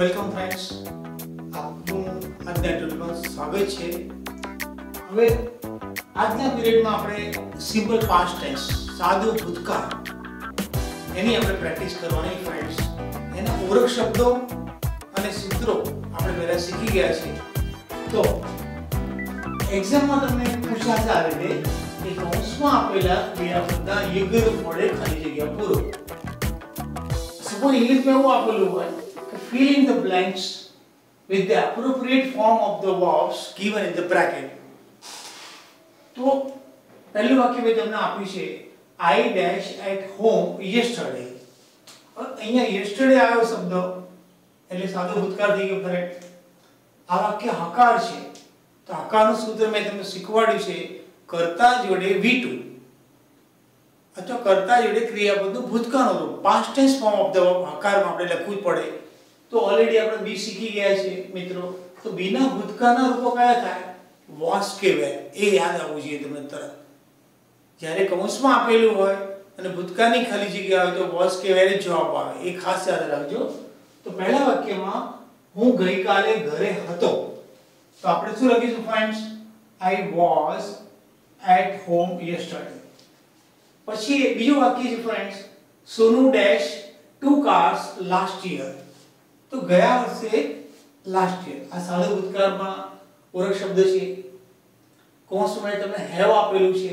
Welcome friends, આપનું આજના ટ્યુટોરિયલમાં સ્વાગત છે। હવે આજના પીરિયડમાં આપણે સિમ્પલ પાસ્ટ ટેન્સ, સાદું ભૂતકાળ, એની આપણે પ્રેક્ટિસ કરવાની ફ્રેન્ડ્સ। એના પૂરક શબ્દો અને સૂત્રો આપણે પહેલા શીખી ગયા છે, તો એક્ઝામમાં તમને પૂછાશે આ રીતે કે કૌંસમાં આપેલા ક્રિયા શબ્દ યોગ્ય રૂપ વડે ખાલી જગ્યા પૂરો। सपोज इंग्लिश में वो आपको हुआ है fill in the blanks with the appropriate form of the verbs given in the bracket। तो पहले वाक्य में तुमने आपी छे I dash at home yesterday और અહીંયા yesterday आयो शब्द એટલે સાદો ભૂતકાળ થઈ ગયો ફરે। આ વાક્ય હકાર છે, તો હકારનું સૂત્ર મેં તમને શીખવાડ્યું છે, કર્તા જોડે V2 અથવા કર્તા જોડે ક્રિયાપદનું ભૂતકાળનું રૂપ past tense form of the verb હકારમાં આપણે લખવું જ પડે। તો ઓલરેડી આપણે બી શીખી ગયા છે મિત્રો, તો બીના ભૂતકાળના રૂપો કયા થાય? વોઝ કે વેર, એ યાદ આવવું જોઈએ તમને તરત। જ્યારે કૌંસમાં આપેલું હોય અને ભૂતકાળની ખાલી જગ્યા હોય તો વોઝ કે વેર જવાબ આવે, એ ખાસ યાદ રાખજો। તો પહેલા વાક્યમાં હું ગઈકાલે ઘરે હતો, તો આપણે શું લખીશું friends? I was at home yesterday. पछी बीजू वाक्य है friends, Sonu dash two cars last year, तो गया वर्षे लास्ट ईयर। आ सादो भूतकाळ में ओरक शब्द छे, कौंस में तमने हैव आपेलू छे।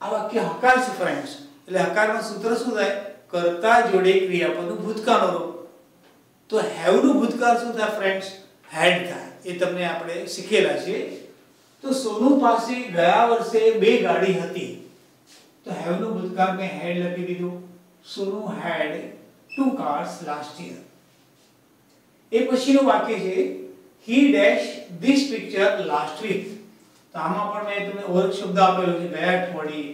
आ वाक्य हकार छे फ्रेंड्स, એટલે હકારમાં સૂત્ર શું થાય? કર્તા જોડે ક્રિયાપદનું ભૂતકાળનો રૂપ। તો हैव નું ભૂતકાળ શું થાય ફ્રેન્ड्स? had થાય, એ તમને આપણે શીખેલા છે। तो सोनू પાસે ગયા વર્ષે બે ગાડી હતી, तो हैव नो भूतकाल में हैड लगी दी। दो Sonu had two cars last year. ए पछी नो वाक्य छे he dash this picture last week, तो आमा पण मैं तुमने और शब्द आपेलो छे गया अठवाडिये।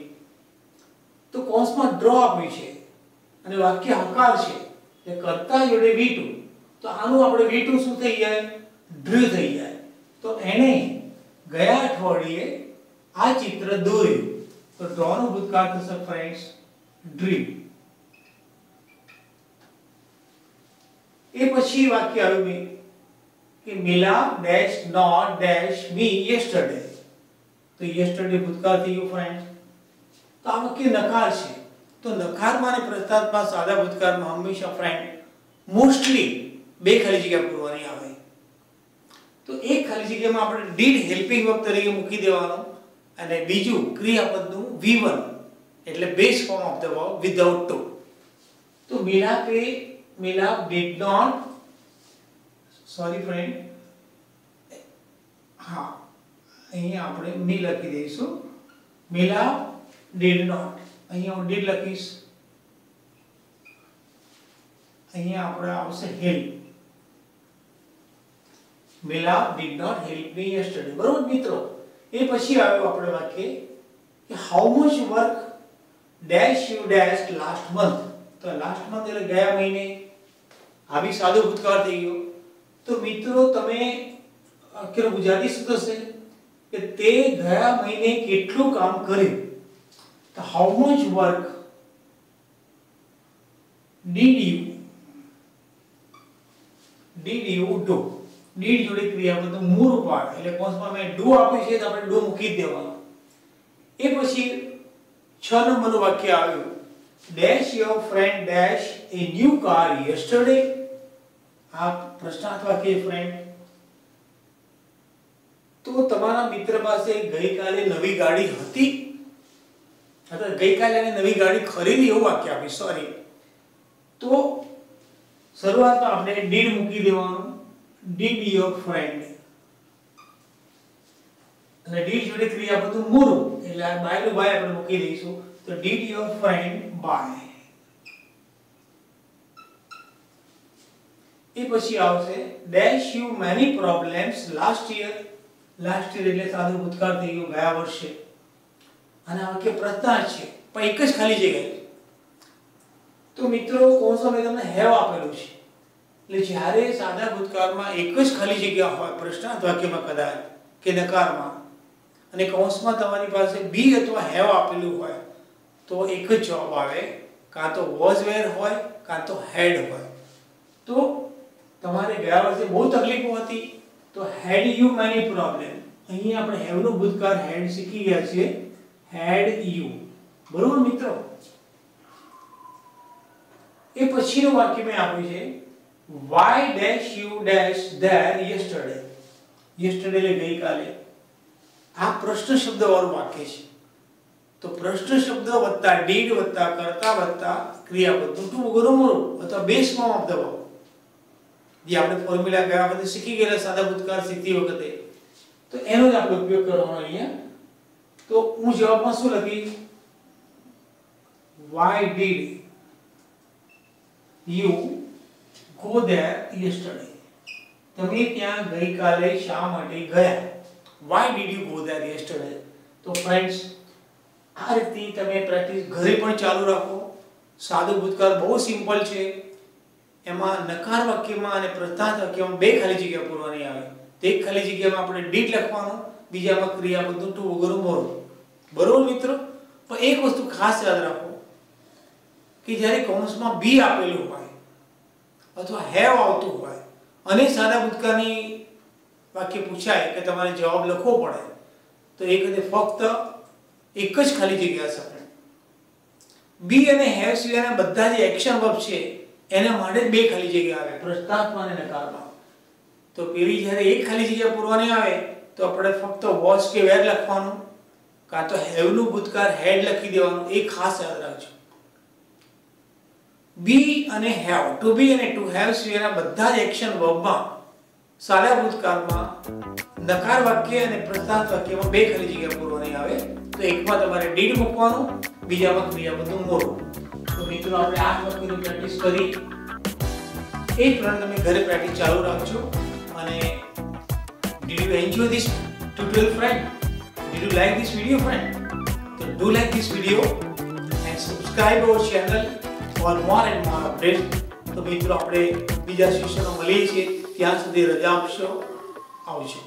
तो कौंस में ड्रॉ आप्यु छे અને વાક્ય હકાર છે, એટલે કર્તા જોડે V2, તો આનું આપણે V2 શું થઈ જાય? ડ્રુ થઈ જાય। તો એને ગયા અઠવાડિયે આ ચિત્ર દોર્યું, तो ड्रॉन भूतकाल तो सब फ्रेंड्स ड्रीम। ए पछी वाक्य आव्यु में कि मिला dash not dash me yesterday, तो येस्टरडे भूतकाल थी गयो फ्रेंड्स। तो आ वाक्य नकार छे, तो नकार माने प्रस्ताव में सादा भूतकाल में हमेशा फ्रेंड मोस्टली बे खाली जगह पूरवानी आवे। तो एक खाली जगह में आपणे डीड हेल्पिंग वर्ब तरीके મૂકી દેવાનો અને બીજું ક્રિયાપદનું V1 એટલે base form of the verb without to. તો Milap did not, sorry friend, હા અહીં આપણે મી લખી દઈશું। મિલાપ ડીડ નોટ, અહીં હું ડીડ લખીશ, અહીં આપણે આવશે help. Milap did not help me yesterday, બરોબર મિત્રો। એ પછી આવ્યો આપણે વાક્ય કે how much work dash you dash last month, તો લાસ્ટ મંથ એટલે ગયા મહિને। આવી સાદો ભૂતકાળ થઈ ગયો। તો મિત્રો તમે કે ગુજરાતી સૂત્ર છે કે તે ગયા મહિને કેટલું કામ કર્યું, તો how much work did you do. Did जोड़े क्रियापद तो मूळ रूपाण એટલે કૌંસમાં મે ડુ આપી છે, તો આપણે ડુ મૂકી દેવાનું। એ પછી 6 નંબરનું વાક્ય આવ્યું dash your friend dash a new car yesterday, આ પ્રશ્નાર્થ વાક્ય ફ્રેન્ડ। તો તમારા મિત્ર પાસે ગઈકાલે નવી ગાડી હતી અથવા ગઈકાલે એને નવી ગાડી ખરીદી, એવું વાક્ય આપી સોરી। તો શરૂઆતમાં આપણે ડીડ મૂકી દેવાનું, did your friend એટલે did જોડે ક્રિયાપદ મૂળ, એટલે આ by નું by આપણે મૂકી દઈશું। તો did your friend buy। એ પછી આવશે dash you many problems last year, last year એટલે સાદો ભૂતકાળ થઈ ગયો ગયા વર્ષે। અને આ વાક્ય પ્રસ્તાર છે, પણ એક જ ખાલી જગ્યા છે। તો મિત્રો કોર્સ અમે તમને have આપેલું છે, એટલે જ્યારે સાદા ભૂતકાળમાં એક જ ખાલી જગ્યા હોય પ્રશ્નાર્થ વાક્યમાં કદાચ કે નકારમાં, અને કૌંસમાં તમારી પાસે બી અથવા હેવ આપેલું હોય, તો એક જ જવાબ આવે, કાં તો વોઝ વેર હોય કાં તો હેડ હોય। तो તમારે ગયા વર્ષે બહુ તકલીફ હતી તો હેડ યુ મની પ્રોબ્લેમ અહીં આપણે હેવ નો ભૂતકાળ હેડ શીખી ગયા છે હેડ યુ બરોબર મિત્રો એ પછીનું વાક્ય મે આપ્યું છે why dash you dash there yesterday yesterday લે ગઈ કાલે આ પ્રશ્ન શબ્દ ઓર વાક્ય છે तो प्रश्न शब्द वत्ता डीड वत्ता कर्ता वत्ता क्रियापद टू गुरुमुरु अथवा base form of the verb ये आपने फॉर्म्युला गया बदे सीखी गेला सादा भूतकाळ सीखती वखते तो એનો જ આપણે ઉપયોગ કરવાનો અહીંયા તો હું જવાબમાં શું લખી why did you go there yesterday તમે ત્યાં ગઈ કાલે શા માટે ગયા why did you go there yesterday तो फ्रेंड्स આ રીતે તમે પ્રેક્ટિસ ઘરે પણ ચાલુ રાખો સાદો ભૂતકાળ બહુ સિમ્પલ છે એમાં નકાર વાક્યમાં અને પ્રત્યય વાક્યમાં બે ખાલી જગ્યા પૂરવાની આવે તો એક ખાલી જગ્યામાં આપણે did લખવાનું બીજામાં ક્રિયાપદ to વગેરે બોલો બરોબર મિત્રો પણ એક વસ્તુ ખાસ યાદ રાખો કે જ્યારે કૌંસમાં be આપેલું હોય અથવા have આવતું હોય અને સાદા ભૂતકાળની વાક્ય પૂછાય કે તમારે જવાબ લખવો પડે તો એક વખતે ફક્ત एक જ ખાલી જગ્યા છે બી અને હેવ સિવાયના બધા જે એક્શન વર્બ છે એના માટે બે ખાલી જગ્યા આવે પ્રસ્તાવમાં અને નકારમાં તો પેલી જ્યારે એક ખાલી જગ્યા પૂરવાની આવે તો આપણે ફક્ત વોચ કે વેર લખવાનું કા તો હેવ નું ભૂતકાળ હેડ લખી દેવાનું એ ખાસ યાદ રાખજો બી અને હેવ ટુ બી અને ટુ હેવ સિવાયના બધા જ એક્શન વર્બમાં સાદા ભૂતકાળમાં નકાર વાક્ય અને પ્રસ્તાવ વાક્યમાં બે ખાલી જગ્યા પૂરવાની આવે तो एक बार तुम्हारे डीड मुकवानो बीजा बार क्रियापद मोरो तो मित्रों आपने आज वक्त की प्रैक्टिस करी एक प्रकार में घर प्रैक्टिस चालू रखो माने did you enjoy this tutorial friend did you like this video friend तो do like this video and subscribe our channel for more and more updates तो मित्रों आपने बीजा सेशनों मले छे त्यां सुधी रजा आपशो आवजो